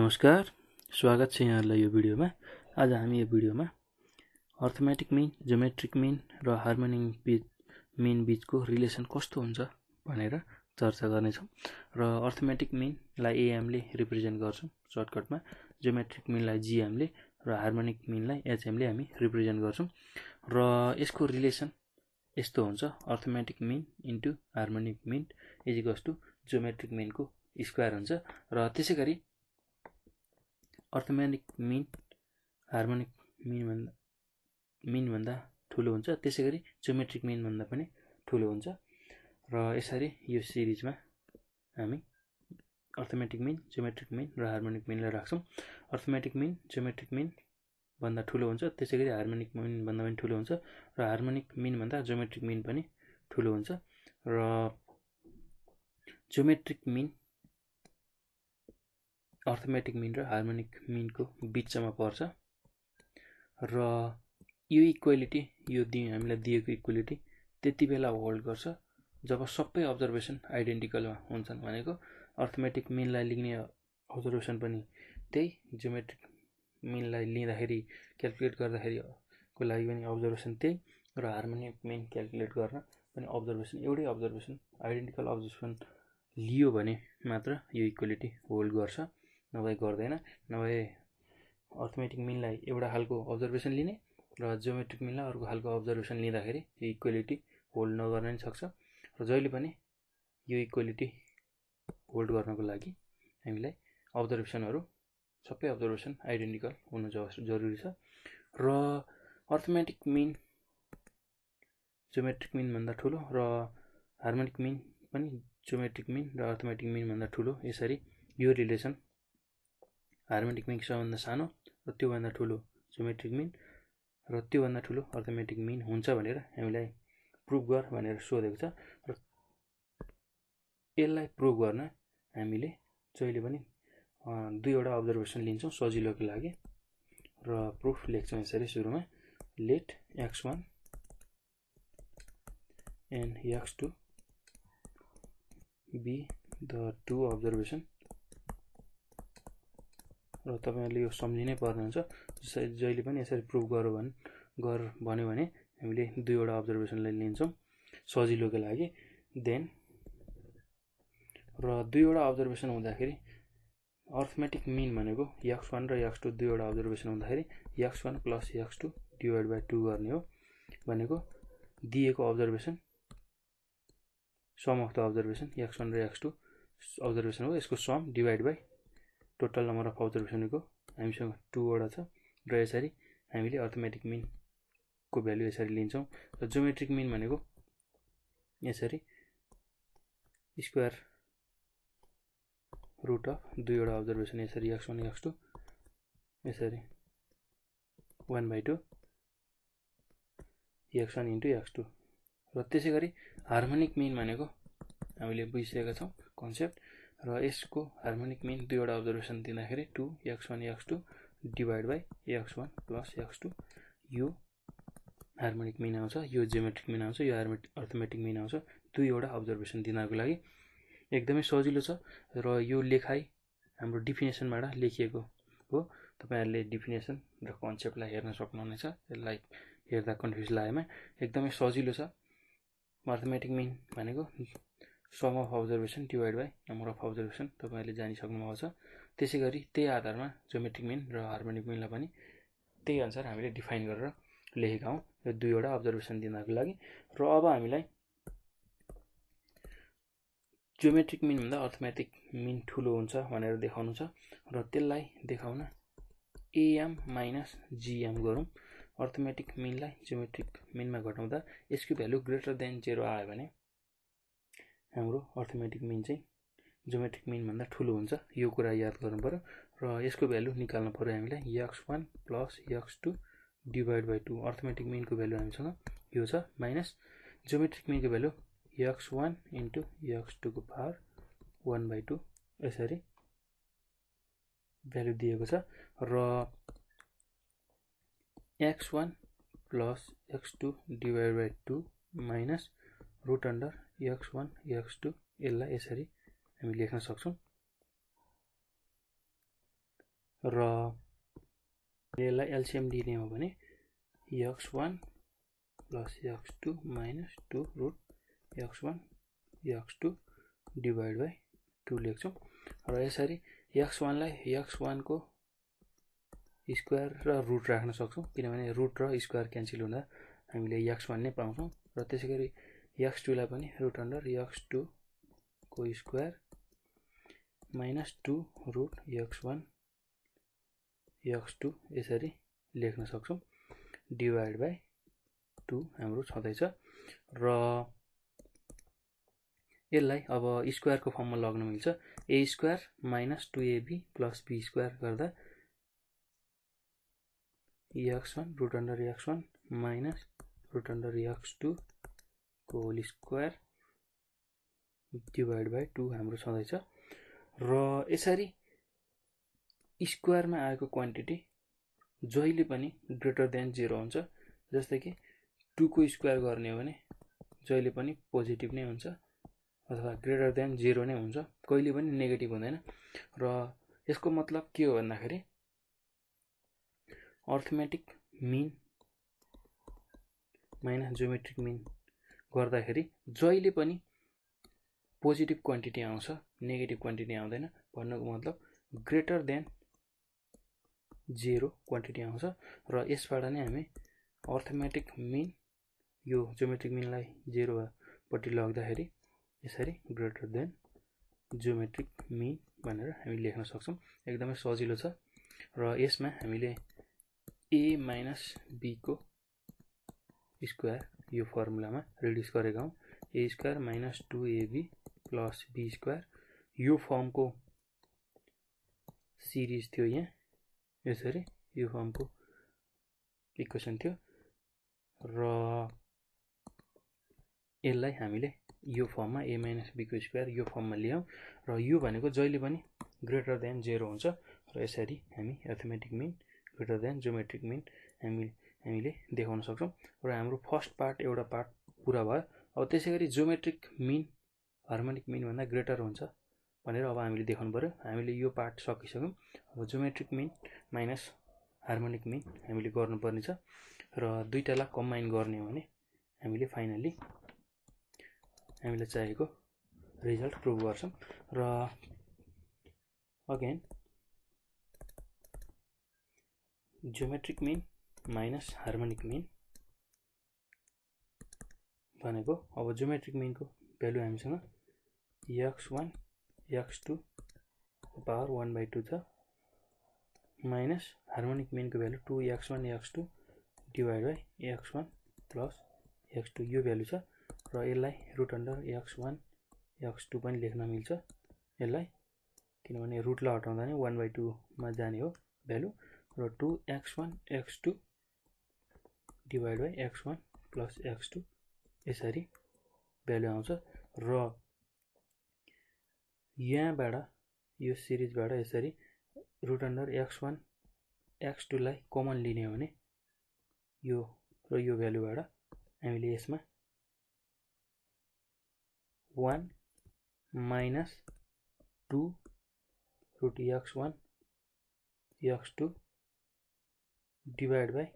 नमस्कार, स्वागत छ यहाँहरुलाई यो भिडियोमा। आज हामी यो भिडियोमा अर्थमेटिक मीन, ज्योमेट्रिक मीन र हार्मोनिक मीन बीचको रिलेसन कस्तो हुन्छ भनेर चर्चा गर्ने छौं। र अर्थमेटिक मीनलाई एएम ले रिप्रेजेन्ट गर्छौं सर्टकटमा, ज्योमेट्रिक मीनलाई जीएम ले र हार्मोनिक मीनलाई एचएम ले हामी रिप्रेजेन्ट गर्छौं। र यसको रिलेसन यस्तो हुन्छ, arithmetic mean into harmonic mean equals to geometric मीनको स्क्वायर हुन्छ। र त्यसैगरी अर्थमेटिक मीन हार्मोनिक मीन भन्दा ठुलो हुन्छ, त्यसैगरी ज्योमेट्रिक मीन भन्दा पनि ठुलो हुन्छ। र यसरी यो सिरिजमा हामी अर्थमेटिक मीन, ज्योमेट्रिक मीन र हार्मोनिक मीनलाई राख्छौं। अर्थमेटिक मीन ज्योमेट्रिक मीन भन्दा ठुलो हुन्छ, त्यसैगरी हार्मोनिक मीन भन्दा पनि ठुलो हुन्छ, र हार्मोनिक मीन भन्दा ज्योमेट्रिक मीन पनि ठुलो हुन्छ। र ज्योमेट्रिक मीन अर्थमेटिक मीन र हार्मोनिक मीनको बीचमा पर्छ। र यो इक्वालिटी, यो हामीलाई दिएको इक्वालिटी त्यति बेला होल्ड गर्छ जब सबै अब्जर्भेसन आइडेन्टिकलमा हुन्छन्। भनेको अर्थमेटिक मीनलाई लिने अब्जर्भेसन पनि त्यही, ज्योमेट्रिक मीनलाई लिँदाखेरि क्याल्कुलेट गर्दाखेरि को लागि पनि अब्जर्भेसन त्यही, र हार्मोनिक मीन क्याल्कुलेट गर्न पनि अब्जर्भेसन एउटै अब्जर्भेसन आइडेन्टिकल अब्जर्भेसन लियो भने मात्र यो इक्वालिटी होल्ड गर्छ, नभए गर्दैन। नभए अर्थमेटिक मीनलाई एउटा खालको अब्जर्भेसन लिने र ज्योमेट्रिक मीनलाई अर्को खालको अब्जर्भेसन लिँदाखेरि यो इक्वालिटी होल्ड नगर्न पनि सक्छ। र जहिले पनि यो इक्वालिटी होल्ड गर्नको लागि हामीलाई अब्जर्भेसनहरू सबै अब्जर्भेसन आइडेन्टिकल हुनु जरुरी छ। र अर्थमेटिक मीन ज्योमेट्रिक मीन भन्दा ठुलो र हार्मोनिक मीन पनि ज्योमेट्रिक मीन र अर्थमेटिक मीन भन्दा ठुलो। यसरी यो रिलेसन हार्मोनिक मीन सबैभन्दा सानो र त्योभन्दा ठुलो ज्योमेट्रिक मीन र त्योभन्दा ठुलो अर्थमेटिक मीन हुन्छ भनेर हामीलाई प्रुभ गर भनेर सोधेको छ। र यसलाई प्रुभ गर्न हामीले जहिले पनि दुईवटा अब्जर्भेसन लिन्छौँ सजिलोको लागि, र प्रुफ लेख्छौँ यसरी सुरुमा। Let x1 and x2 be the two observation. र तपाईहरुले यो सम्झिनै पर्ने हुन्छ, जहिले पनि यसरी प्रुभ भन्यो भने हामीले दुईवटा अब्जर्भेसनलाई लिन्छौँ सजिलोको लागि। देन र दुईवटा अब्जर्भेसन हुँदाखेरि अर्थमेटिक मीन भनेको x1 र x2 दुईवटा अब्जर्भेसन हुँदाखेरि x1 plus x2 divide by 2 गर्ने हो। भनेको दिएको observation sum of the observation x1 र x2 अब्जर्भेसन हो, यसको sum divide by total number of अब्जर्भेसनको। हामीसँग 2 वटा छ र यसरी हामीले अर्थमेटिक मीन को भ्यालु यसरी लिन्छौँ। र ज्योमेट्रिक मीन भनेको यसरी स्क्वायर रुट अफ 2 वटा अब्जर्भेसन यसरी x1 x2 यसरी 1/2 x1 इन्टु x2। र त्यसैगरी हार्मोनिक मीन भनेको हामीले बुझिसकेका छौँ कन्सेप्ट, र यसको हार्मोनिक मीन दुईवटा अब्जर्भेसन दिँदाखेरि 2x1 x2 divide by x1 plus x2 यो हार्मोनिक मीन आउँछ, यो ज्योमेट्रिक मीन आउँछ, यो अर्थमेटिक मीन आउँछ, दुईवटा अब्जर्भेसन दिनको लागि। एकदमै सजिलो छ र यो लेखाइ हाम्रो डिफिनेसनबाट लेखिएको हो। तपाईहरुले डिफिनेसन र कन्सेप्टलाई हेर्न सक्नुहुनेछ। यसलाई हेर्दा कन्फ्युज लागेमा एकदमै सजिलो छ। अर्थमेटिक मीन भनेको sum of observation divide by number of observation, तपाईहरुले जानिसक्नुभएको छ। त्यसैगरी त्यही आधारमा ज्योमेट्रिक मीन र हार्मोनिक मीनलाई पनि त्यही अनुसार हामीले डिफाइन गरेर लेखेका हौं, यो दुईवटा अब्जर्भेसन दिनको लागि। र अब हामीलाई ज्योमेट्रिक मीन भन्दा अर्थमेटिक मीन ठुलो हुन्छ भनेर देखाउनु छ, र त्यसलाई देखाउन एएम माइनस जीएम गरौँ। अर्थमेटिक मीनलाई ज्योमेट्रिक मीनमा घटाउँदा यसको भ्यालु ग्रेटर देन 0 आयो भने हाम्रो अर्थमेटिक मीन चाहिँ ज्योमेट्रिक मीन भन्दा ठुलो हुन्छ, यो कुरा याद गर्नु पर्यो। र यसको भ्यालु निकाल्नु पर्यो हामीले x1 plus x2 divide by 2। Arithmetic मीनको भ्यालु हामीसँग यो छ माइनस ज्योमेट्रिक मीनको भ्यालु x1 इन्टु x2 को पावर 1/2 यसरी भ्यालु दिएको छ। र x1 plus x2 divide by 2 minus root under x1 x2 यसलाई यसरी हामी लेख्न सक्छौँ। र एलसीएम लिने हो भने x1 plus x2 minus 2 root x1 x2 divide by 2 लेख्छौं र यसरी x1 लाई x1 को स्क्वायर र रुट राख्न सक्छौं किनभने रुट र स्क्वायर क्यान्सल हुँदा हामीले x1 नै पाउँछौं र त्यसैगरी x2 लाई पनि रुट अन्डर x2 को square minus 2 root x1 x2 यसरी लेख्न सक्छौं डिवाइड बाइ 2 हाम्रो छदै छ र यसलाई अब स्क्वायर को फर्ममा लग्न मिल्छ a square minus 2ab plus b square गर्दा x1 root under x1 minus root under x2 को होल स्क्वायर डिवाइड बाइ 2 हाम्रो छदै छ र यसरी स्क्वायरमा आएको क्वान्टिटी जहिले पनि ग्रेटर देन 0 हुन्छ जस्तै कि 2 को स्क्वायर गर्ने हो भने जहिले पनि पोजिटिभ नै हुन्छ अथवा ग्रेटर देन 0 नै हुन्छ कहिले पनि नेगेटिभ हुँदैन र यसको मतलब के हो भन्दाखेरि arithmetic mean minus geometric mean गर्दाखेरि जहिले पनि पोजिटिभ क्वान्टिटी आउँछ नेगेटिभ क्वान्टिटी आउँदैन भन्नुको मतलब ग्रेटर देन 0 क्वान्टिटी आउँछ र यसबाट नै हामी अर्थमेटिक मीन यो ज्योमेट्रिक मीन लाई 0 पट्टि लग्दाखेरि यसरी ग्रेटर देन ज्योमेट्रिक मीन भनेर हामी लेख्न सक्छौं एकदमै सजिलो छ र यसमा हामीले a - b को स्क्वायर यो फर्मुलामा रिड्युस गरेका हौं a square - 2ab + b square यो फर्मको सिरिज थियो यहाँ यसरी यो फर्मको इक्वेसन थियो र यसलाई हामीले यो फर्ममा a - b को स्क्वायर यो फर्ममा ल्यायौं र यो भनेको जहिले पनि ग्रेटर देन 0 हुन्छ र यसरी हामी arithmetic mean greater than geometric mean हामीले देखाउन सक्छौं र हाम्रो फर्स्ट पार्ट एउटा पार्ट पूरा भयो अब त्यसैगरी ज्योमेट्रिक मीन हार्मोनिक मीन भन्दा ग्रेटर हुन्छ भनेर अब हामीले देखाउनु पर्यो हामीले यो पार्ट सकिसक्यौं अब geometric mean minus harmonic mean हामीले गर्नुपर्ने छ र दुईटालाई कम्बाइन गर्ने हो भने हामीले फाइनली हामीले चाहिएको रिजल्ट प्रुभ गर्छौं र again geometric mean minus harmonic mean भनेको अब ज्योमेट्रिक मीन को भ्यालु हामीसँग x1 x2 पावर 1/2 छ माइनस हार्मोनिक मीन को value 2x1 x2 divide by x1 plus x2 यो भ्यालु छ र यसलाई रुट अन्डर x1 x2 पनि लेख्न मिल्छ यसलाई किनभने रुट ला हटाउँदा नै 1/2 मा जाने हो भ्यालु र 2x1 x2 divide by x1 plus x2 यसरी भ्यालु आउँछ र यहाँबाट यो सिरिजबाट यसरी रुट अन्डर x1 x2 लाई कमन लिने हो भने यो र यो भ्यालुबाट हामीले यसमा 1 - 2 root x1 x2 divide by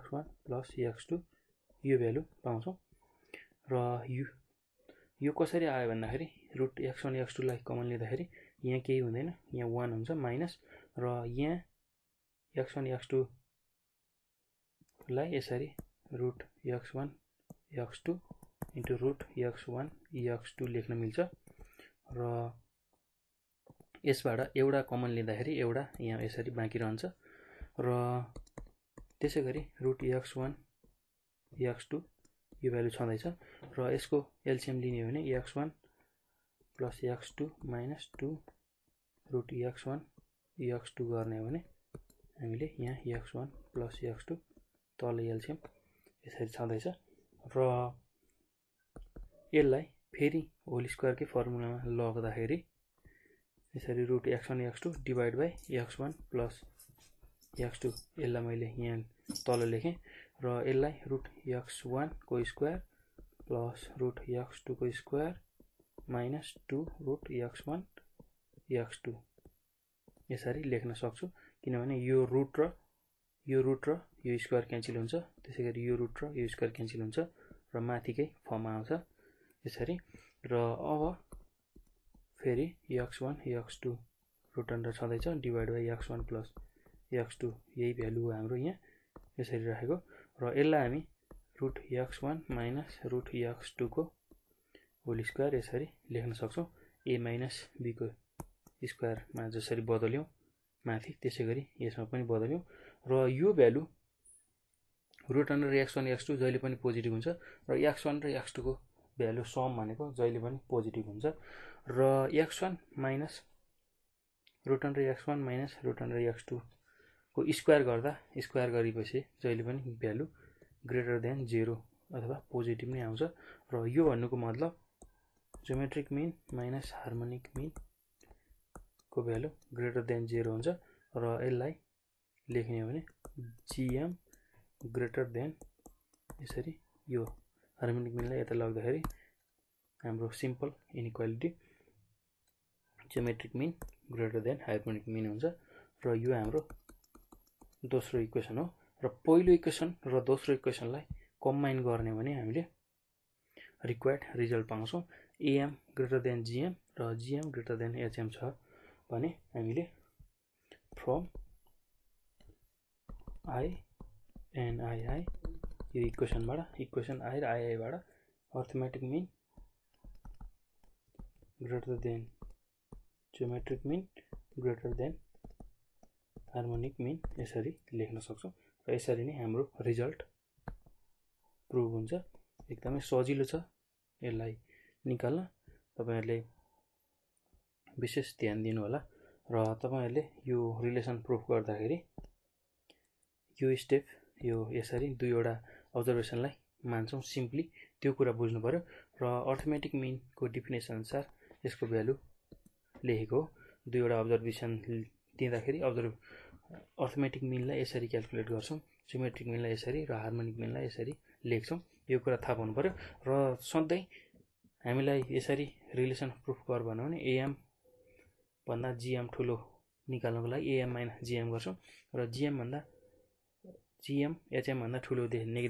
x1 plus x2 यो भ्यालु पाउँछौं र यो कसरी आयो भन्दाखेरि रुट x1 x2 लाई कमन लिँदाखेरि यहाँ केही हुँदैन यहाँ 1 हुन्छ माइनस र यहाँ x1 x2 लाई यसरी root x1 x2 into root x1 x2 लेख्न मिल्छ र यसबाट एउटा कमन लिँदाखेरि एउटा यहाँ यसरी बाँकी रहन्छ र त्यसैगरी रुट x1 x2 यो भ्यालु छँदै छ र यसको एलसीएम लिने हो भने x1 plus x2 minus 2 root x1 x2 गर्ने हो भने हामीले यहाँ x1 प्लस x2 तल एलसीएम यसरी छँदै छ र यसलाई फेरि होल स्क्वायर के फर्मुलामा लग्दाखेरि यसरी root x1 x2 divide by x1 plus x2 यसलाई मैले यहाँ तल लेखेँ र यसलाई रुट x1 को स्क्वायर प्लस रुट x2 को square minus 2 root x1 x2 यसरी लेख्न सक्छु किनभने यो रुट र यो स्क्वायर क्यान्सल हुन्छ त्यसैगरी यो रुट र यो स्क्वायर क्यान्सल हुन्छ र माथिकै फर्ममा आउँछ यसरी र अब फेरि x1 x2 रुट अन्डर छदैछ divide by x1 plus x2 यही भ्यालु हो हाम्रो यहाँ यसरी राखेको र यसलाई हामी root x1 minus root x2 को होल स्क्वायर यसरी लेख्न सक्छौं a माइनस b को स्क्वायरमा जसरी बदल्यौं माथि त्यसैगरी यसमा पनि बदल्यौं र यो value root under x1 x2 जहिले पनि पोजिटिभ हुन्छ र x1 र x2 को भ्यालु सम भनेको जहिले पनि पोजिटिभ हुन्छ र x1 minus root under x1 minus root under x2 को स्क्वायर गर्दा स्क्वायर गरेपछि जहिले पनि भ्यालु ग्रेटर देन 0 अथवा पोजिटिभ नै आउँछ र यो भन्नुको मतलब geometric mean minus harmonic mean को भ्यालु ग्रेटर देन 0 हुन्छ र यसलाई लेख्ने हो भने gm ग्रेटर देन यसरी यो हार्मोनिक मीनलाई यता लग्दाखेरि हाम्रो simple inequality geometric mean greater than harmonic mean हुन्छ र यो हाम्रो दोस्रो इक्वेसन हो र पहिलो इक्वेसन र दोस्रो इक्वेसनलाई कम्बाइन गर्ने भने हामीले रिक्वायर्ड रिजल्ट पाउँछौं am ग्रेटर देन gm र gm ग्रेटर देन hm छ भने हामीले फ्रम i एन्ड ii यो इक्वेसन i र ii बाट arithmetic mean greater than geometric mean greater than harmonic mean यसरी लेख्न सक्छौं र यसरी नै हाम्रो रिजल्ट प्रुभ हुन्छ एकदमै सजिलो छ यसलाई निकाल्न तपाईहरुले विशेष ध्यान दिनु होला र तपाईहरुले यो रिलेसन प्रुफ गर्दाखेरि यो स्टेप यो यसरी दुईवटा अब्जर्भेसनलाई मान्छौं सिम्पली त्यो कुरा बुझ्नु पर्यो र अर्थमेटिक मीन को डेफिनेसन अनुसार यसको भ्यालु लेखेको दुईवटा अब्जर्भेसन दिँदाखेरि अर्थमेटिक मीनलाई यसरी क्याल्कुलेट गर्छौं ज्योमेट्रिक मीनलाई यसरी र हार्मोनिक मीनलाई यसरी लेख्छौं यो कुरा थाहा पाउनु पर्यो र सधैं हामीलाई यसरी रिलेसन प्रुफ गर भन्नु भने am भन्दा gm ठुलो निकाल्नको लागि am - gm गर्छौं र gm भन्दा gm hm भन्दा ठुलो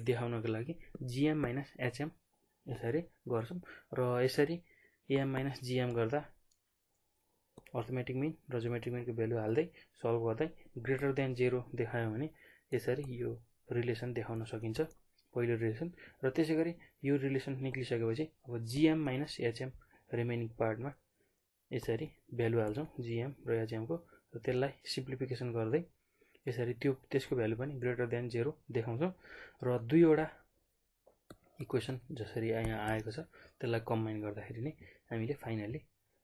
देखाउनको लागि gm - hm यसरी गर्छौं र यसरी am - gm गर्दा अर्थमेटिक मीन र ज्योमेट्रिक मीनको भ्यालु हाल्दै सल्भ गर्दै ग्रेटर देन 0 देखायो भने यसरी यो रिलेसन देखाउन सकिन्छ पहिलो रिलेसन र त्यसैगरी यो रिलेसन निक्लिसकेपछि अब gm - hm रिमेनिङ पार्टमा यसरी भ्यालु हाल्छौं gm र hm को र त्यसलाई सिम्प्लिफिकेसन गर्दै यसरी त्यसको भ्यालु पनि ग्रेटर देन 0 देखाउँछौं र दुईवटा इक्वेसन जसरी यहाँ आएको छ त्यसलाई कम्बाइन गर्दाखेरि नै हामीले फाइनली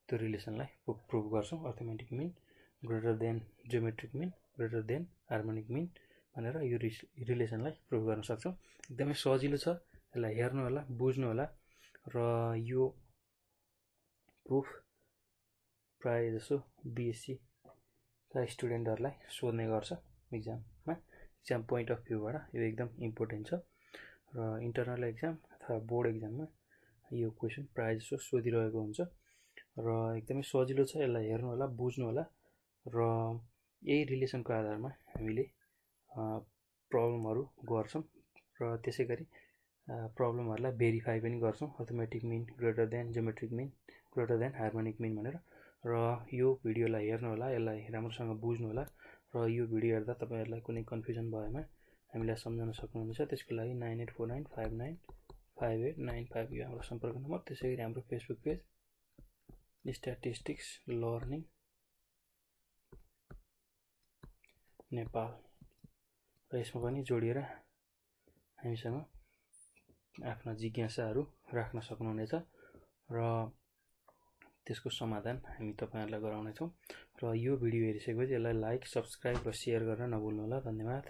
त्यो रिलेसनलाई प्रुभ गर्छौं arithmetic mean greater than geometric mean greater than harmonic mean भनेर यो रिलेसनलाई प्रुभ गर्न सक्छौं एकदमै सजिलो छ यसलाई हेर्नु होला बुझ्नु होला र यो प्रुफ प्राय जसो बीएससी का स्टुडेन्टहरुलाई सोध्ने गर्छ एग्जाममा एग्जाम पोइन्ट अफ भ्यू बाट यो एकदम इम्पोर्टेन्ट छ र इन्टरनल एग्जाम अथवा बोर्ड एग्जाममा यो क्वेशन प्राय जसो सोधिरहेको हुन्छ र एकदमै सजिलो छ यसलाई हेर्नु होला बुझ्नु होला र यही रिलेसनको आधारमा हामीले प्रब्लमहरु गर्छौं र त्यसैगरी प्रब्लमहरुलाई भेरिफाई पनि गर्छौं arithmetic mean greater than geometric mean greater than harmonic mean भनेर र यो भिडियोलाई हेर्नु होला यसलाई राम्रोसँग बुझ्नु होला र यो भिडियो हेर्दा तपाईहरुलाई कुनै कन्फ्युजन भएमा हामीलाई सम्झाउन सक्नुहुन्छ त्यसको लागि 9849595895 यो हाम्रो सम्पर्क नम्बर त्यसैगरी हाम्रो Facebook page statistics learning Nepal र यसमा पनि जोडिएर हामीसँग आफ्ना जिज्ञासाहरू राख्न सक्नुहुनेछ र त्यसको समाधान हामी तपाईहरुलाई गराउने छौं र यो भिडियो हेरिसकेपछि यसलाई लाइक सब्स्क्राइब र शेयर गर्न नभुल्नु होला धन्यवाद।